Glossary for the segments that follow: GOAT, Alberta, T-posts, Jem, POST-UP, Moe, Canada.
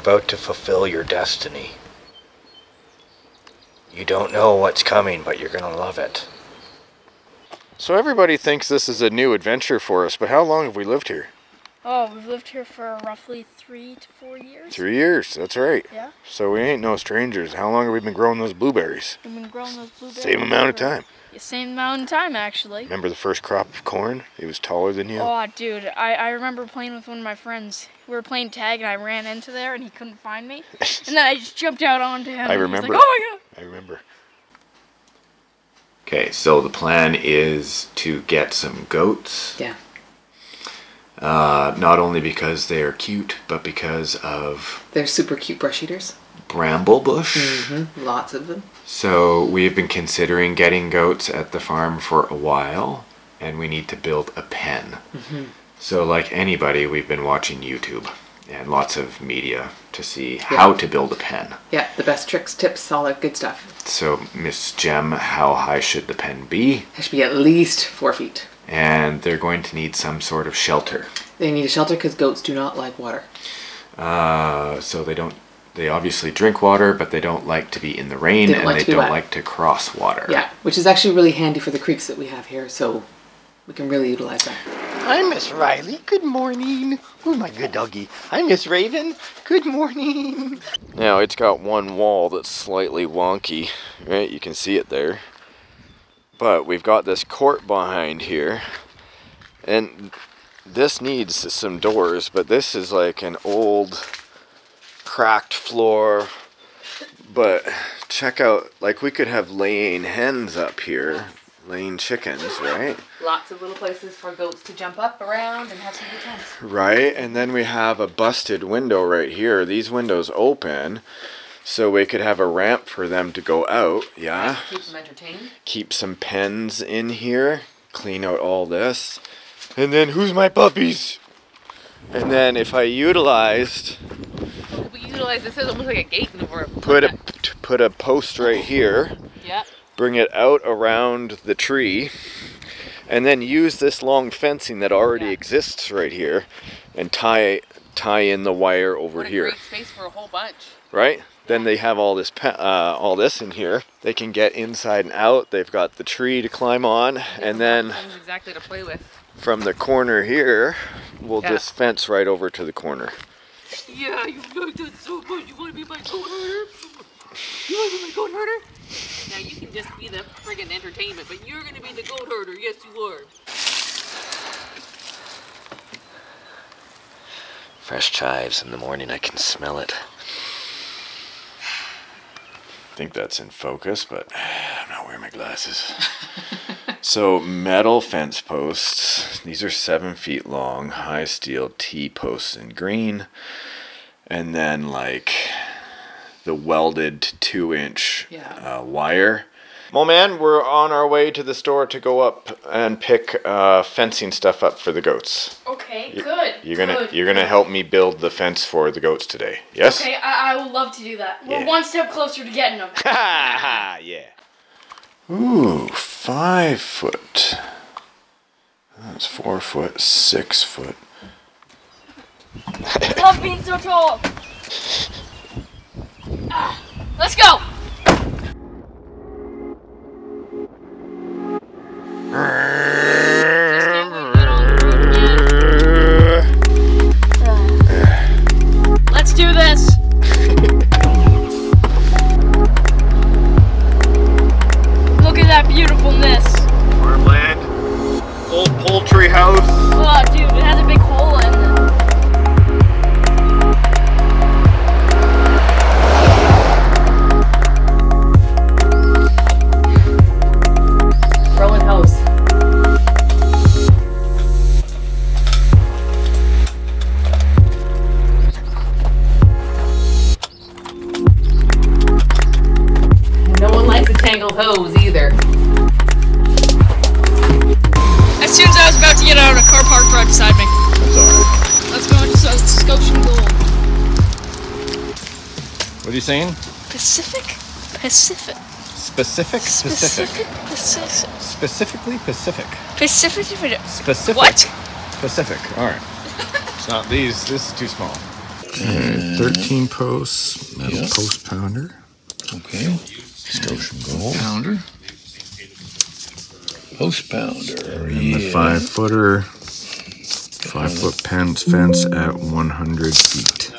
about to fulfill your destiny. You don't know what's coming, but you're gonna love it. So everybody thinks this is a new adventure for us, but how long have we lived here? Oh, we've lived here for roughly 3 to 4 years. 3 years, that's right. Yeah. So we ain't no strangers. How long have we been growing those blueberries? We've been growing those blueberries. Same amount of time. Same amount of time, actually. Remember the first crop of corn? It was taller than you. Oh, dude, I remember playing with one of my friends. We were playing tag, and I ran into there, and he couldn't find me. And then I just jumped out onto him. I remember. He was like, oh, my God. I remember. Okay, so the plan is to get some goats. Yeah. Not only because they are cute, but because of... They're super cute brush eaters. Bramble bush. Mm-hmm. Lots of them. So we've been considering getting goats at the farm for a while, and we need to build a pen. Mm-hmm. So like anybody, we've been watching YouTube and lots of media to see how to build a pen. Yeah, the best tricks, tips, all that good stuff. So Miss Jem, how high should the pen be? It should be at least 4 feet. And they're going to need some sort of shelter. They need a shelter because goats do not like water. So they don't... They obviously drink water, but they don't like to be in the rain, and they don't like to cross water. Yeah, which is actually really handy for the creeks that we have here, so we can really utilize that. Hi, Miss Riley. Good morning. Oh, my good doggy. Hi, Miss Raven. Good morning. Now, it's got one wall that's slightly wonky, right? You can see it there. But we've got this court behind here, and this needs some doors, but this is like an old... cracked floor, but check out, like, we could have laying hens up here, laying chickens, right? Lots of little places for goats to jump up around and have some good times. Right, and then we have a busted window right here. These windows open, so we could have a ramp for them to go out, yeah? Keep them entertained. Keep some pens in here, clean out all this. And then, who's my puppies? And then if I utilized... This is almost like a gate in the world. Put a post right here. Yeah. Bring it out around the tree, and then use this long fencing that already exists right here, and tie in the wire over here. Great space for a whole bunch. Right. Yeah. Then they have all this all this in here. They can get inside and out. They've got the tree to climb on, and then exactly to play with. From the corner here, we'll just fence right over to the corner. Yeah, you've done so much. You want to be my goat herder? You want to be my goat herder? Now you can just be the friggin' entertainment, but you're going to be the goat herder. Yes, you are. Fresh chives in the morning. I can smell it. I think that's in focus, but I'm not wearing my glasses. So metal fence posts, these are 7 feet long, high steel T-posts in green, and then like the welded 2-inch wire. Well, man, we're on our way to the store to go up and pick fencing stuff up for the goats. Okay, good. You're gonna help me build the fence for the goats today, yes? Okay, I would love to do that. We're one step closer to getting them. Ha ha, yeah. Ooh, 5 foot. That's 4 foot, 6 foot. I love being so tall. Ah, let's go. Let's do this. That beautifulness. Farmland, old poultry house. Oh, dude, it has a big hole in it. Rolling house. No one likes a tangled hose either. As soon as I was about to get out, a car parked right beside me. That's alright. Let's go into Scotian Gold. What are you saying? Pacific? Pacific. Specific? Specific. Pacific. Specifically Pacific. Pacific? Specific. What? Pacific. Alright. It's not these. This is too small. And 13 posts, metal post pounder. Okay. Scotian gold. Pounder. Post pounder. And the 5-footer, 5-foot fence at 100 feet.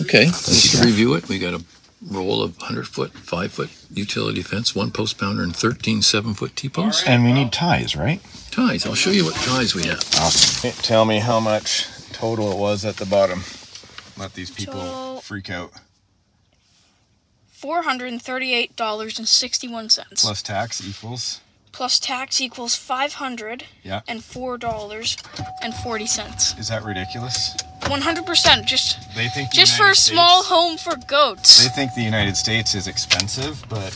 Okay, let's review it. We got a roll of 100-foot, 5-foot utility fence, 1 post pounder, and 13 7-foot T-posts. And we need ties, right? Ties. I'll show you what ties we have. Awesome. Tell me how much total it was at the bottom. Let these people freak out. $438.61. Plus tax equals? Plus tax equals $504.40. Is that ridiculous? 100%. Just for a small home for goats. They think the United States is expensive, but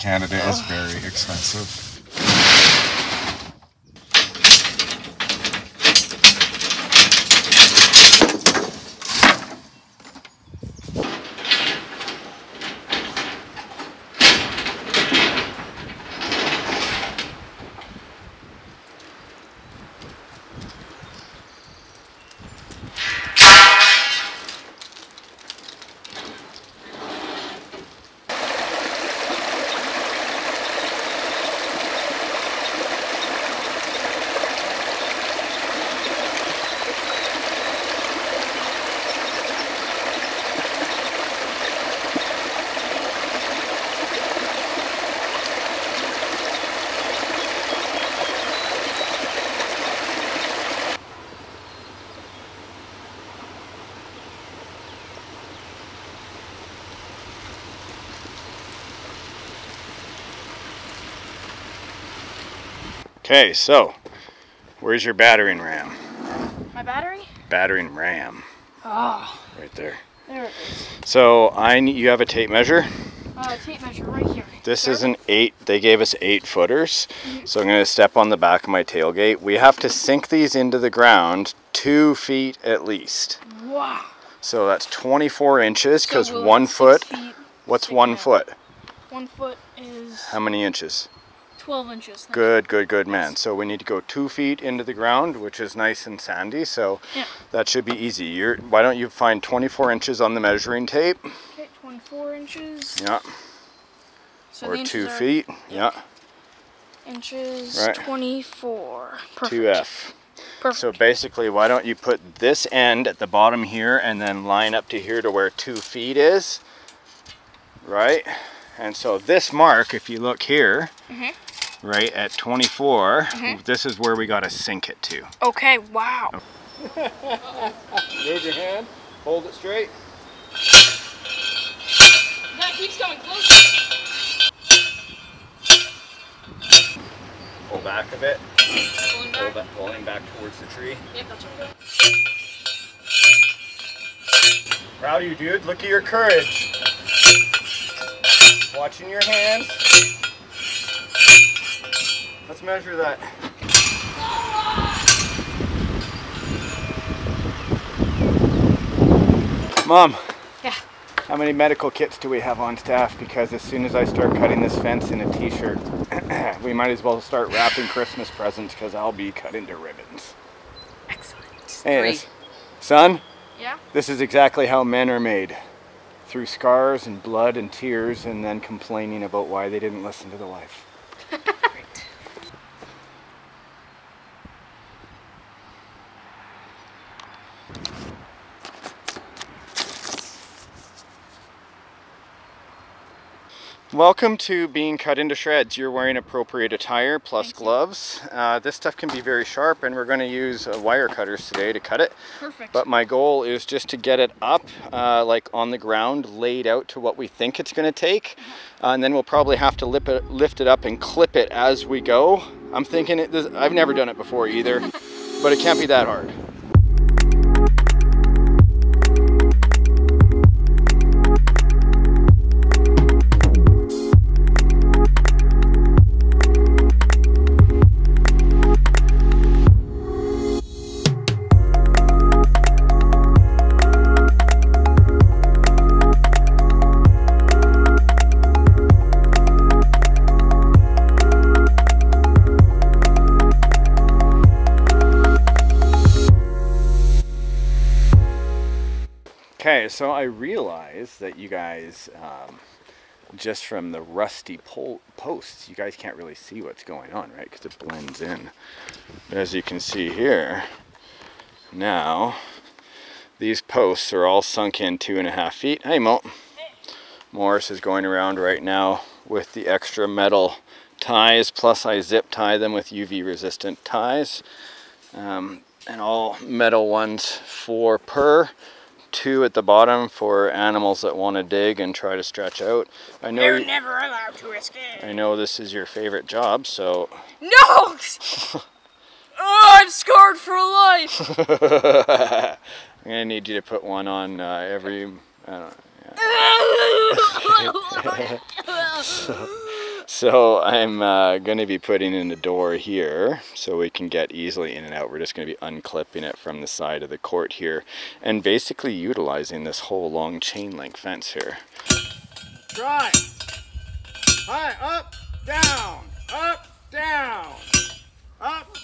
Canada is very expensive. Okay, so where's your battering ram? My battery? Battering ram. Oh. Right there. There it is. So you have a tape measure? Tape measure right here. This is an 8. They gave us 8-footers. Mm-hmm. So I'm going to step on the back of my tailgate. We have to sink these into the ground 2 feet at least. Wow. So that's 24 inches because so 1 foot. What's 1 foot? 1 foot is... How many inches? 12 inches. Good man. So we need to go 2 feet into the ground, which is nice and sandy, so that should be easy. Why don't you find 24 inches on the measuring tape? Okay, 24 inches. Yeah. So or 2 feet. Yeah. Inches, right. 24. Perfect. 2F. Perfect. So basically, why don't you put this end at the bottom here and then line up to here to where 2 feet is, right? And so this mark, if you look here, right at 24, this is where we got to sink it to. Okay, wow. Move your hand, hold it straight. That keeps going closer. Pull back a bit. Pulling back? Pulling back towards the tree. Yep, that's right. Proud of you, dude. Look at your courage. Watching your hands. Let's measure that. Mom. Yeah. How many medical kits do we have on staff? Because as soon as I start cutting this fence in a t-shirt, we might as well start wrapping Christmas presents because I'll be cut into ribbons. Excellent. Hey, son? Yeah? This is exactly how men are made. Through scars and blood and tears and then complaining about why they didn't listen to the wife. Welcome to being cut into shreds. You're wearing appropriate attire plus gloves. This stuff can be very sharp and we're going to use wire cutters today to cut it. Perfect. But my goal is just to get it up like on the ground, laid out to what we think it's going to take. And then we'll probably have to lift it up and clip it as we go. I'm thinking, I've never done it before either, but it can't be that hard. Okay, so I realize that you guys, just from the rusty posts, you guys can't really see what's going on, right? Because it blends in. But as you can see here, now, these posts are all sunk in 2.5 feet. Hey, Moe. Hey. Morris is going around right now with the extra metal ties, plus I zip tie them with UV resistant ties. And all metal ones for per. 2 at the bottom for animals that want to dig and try to stretch out. I know you're never allowed to escape. I know this is your favorite job, so. No! Oh, I'm scarred for life. I'm gonna need you to put one on every. I don't know. So I'm gonna be putting in a door here so we can get easily in and out. We're just gonna be unclipping it from the side of the court here and basically utilizing this whole long chain link fence here. Drive, high, up, down, up, down, up,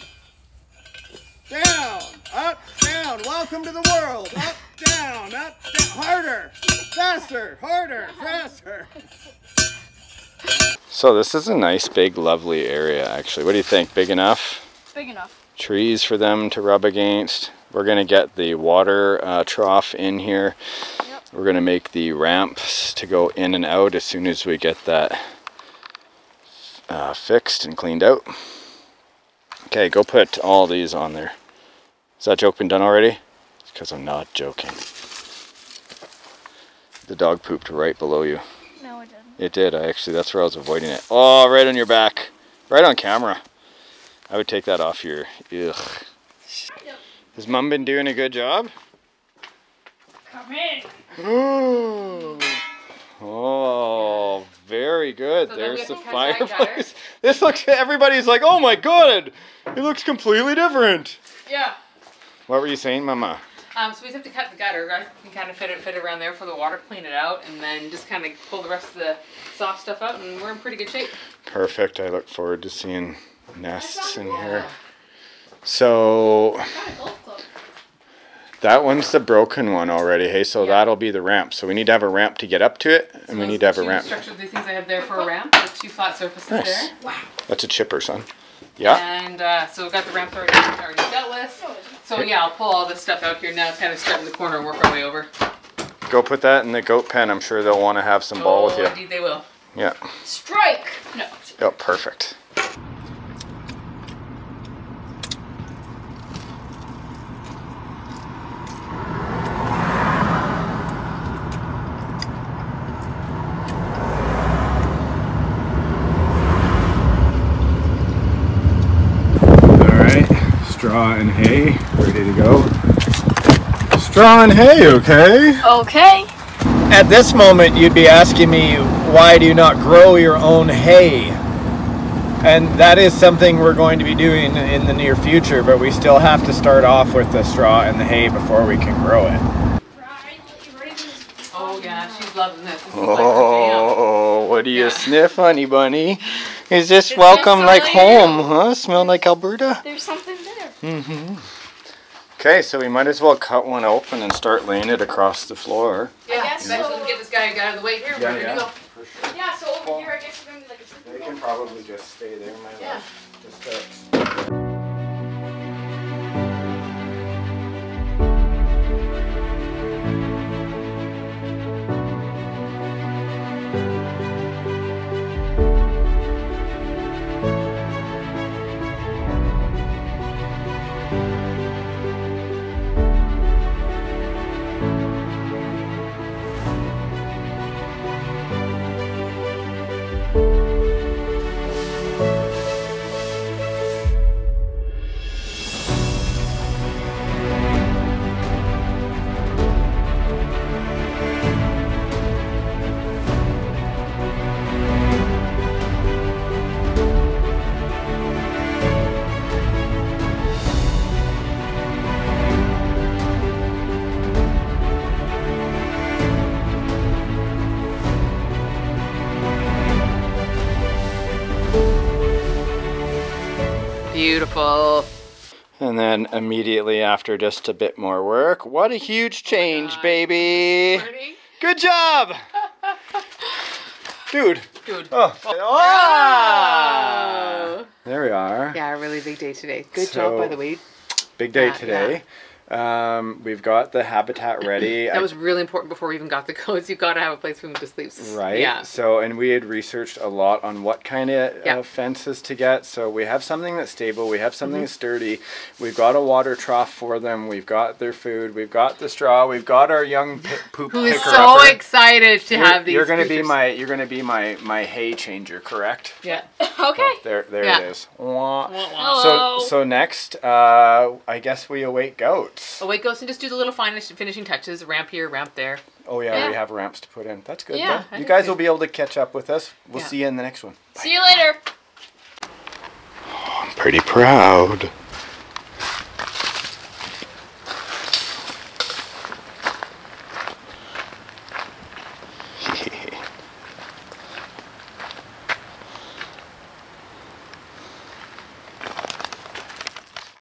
down, up, down. Welcome to the world. Up, down, harder, faster, harder, faster. So this is a nice, big, lovely area, actually. What do you think? Big enough? Big enough. Trees for them to rub against. We're going to get the water trough in here. Yep. We're going to make the ramps to go in and out as soon as we get that fixed and cleaned out. Okay, go put all these on there. Has that joke been done already? It's because I'm not joking. The dog pooped right below you. No, it didn't. It did, actually. That's where I was avoiding it. Oh, right on your back. Right on camera. I would take that off your... Ugh. Has Mum been doing a good job? Come in. Oh, very good. So there's the fireplace. This looks... Everybody's like, oh my God. It looks completely different. Yeah. What were you saying, Mama? So we have to cut the gutter. I can kind of fit it around there for the water, clean it out, and then just kind of pull the rest of the soft stuff out, and we're in pretty good shape. Perfect. I look forward to seeing nests in here. So that one's the broken one already, hey? So that'll be the ramp. So we need to have a ramp to get up to it, and we need to have a ramp. Structure the things I have there for a ramp. There's 2 flat surfaces there. Wow. That's a chipper, son. Yeah. And so we've got the ramp already dealt with. So yeah, I'll pull all this stuff out here now, kind of start in the corner and work our way over. Go put that in the goat pen. I'm sure they'll want to have some ball with you. Indeed they will. Yeah. Strike! No. Oh, perfect. Straw and hay, ready to go. Straw and hay, okay? Okay. At this moment, you'd be asking me, why do you not grow your own hay? And that is something we're going to be doing in the near future, but we still have to start off with the straw and the hay before we can grow it. Oh yeah, she's loving this. This is like what do you sniff, honey bunny? Is this it welcome like home, huh? Smell like Alberta? There's something there. Mm-hmm. Okay, so we might as well cut one open and start laying it across the floor. Yeah, I guess we'll get this guy out of the way here. Yeah, for sure. Yeah, so over here I guess we're going to be like a sleeping hole. They can probably just stay there, my love. Just beautiful. And then immediately after, just a bit more work. What a huge change, baby! Good job! Dude. Dude. Oh. Oh. There we are. Yeah, a really big day today. Good job, by the way. Big day today. Yeah. We've got the habitat ready. That was really important before we even got the coats. You've got to have a place for them to sleep. Right. Yeah. So, and we had researched a lot on what kind of fences to get. So we have something that's stable. We have something sturdy. We've got a water trough for them. We've got their food. We've got the straw. We've got our young poop picker. Who's so excited to have these. You're going to be my. You're going to be my hay changer, correct? Yeah. Okay. Oh, there it is. Wah. Hello. So next, I guess we await goats. Awake goats and just do the little finishing touches, ramp here, ramp there. Oh yeah, we have ramps to put in. That's good. Yeah, you guys will be able to catch up with us. We'll see you in the next one. Bye. See you later. Oh, I'm pretty proud.